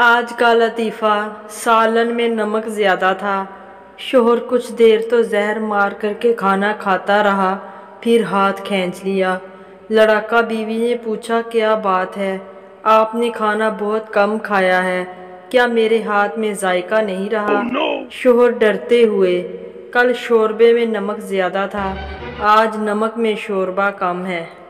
आज का लतीफ़ा। सालन में नमक ज़्यादा था। शोहर कुछ देर तो जहर मार करके खाना खाता रहा, फिर हाथ खींच लिया। लड़ाका बीवी ने पूछा, क्या बात है, आपने खाना बहुत कम खाया है, क्या मेरे हाथ में जायका नहीं रहा? शोहर डरते हुए, कल शोरबे में नमक ज़्यादा था, आज नमक में शोरबा कम है।